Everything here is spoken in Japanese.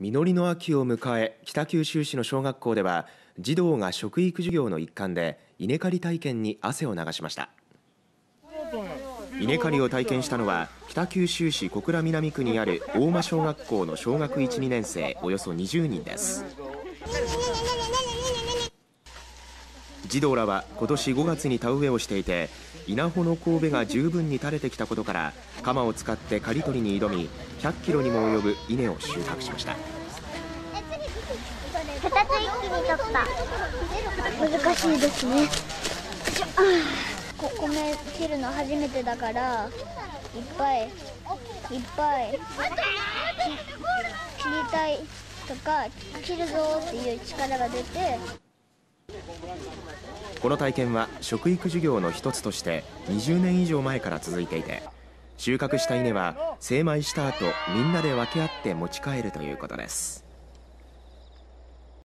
実りの秋を迎え、北九州市の小学校では児童が食育授業の一環で稲刈り体験に汗を流しました。稲刈りを体験したのは北九州市小倉南区にある大間小学校の小学 1,2 年生およそ20人です。児童らは今年5月に田植えをしていて、稲穂のこうべが十分に垂れてきたことから鎌を使って刈り取りに挑み、100キロにも及ぶ稲を収穫しました。片手一気に取った。難しいですね。米切るの初めてだから、いっぱい切りたいとか切るぞっていう力が出て。この体験は食育授業の一つとして20年以上前から続いていて、収穫した稲は精米した後みんなで分け合って持ち帰るということです。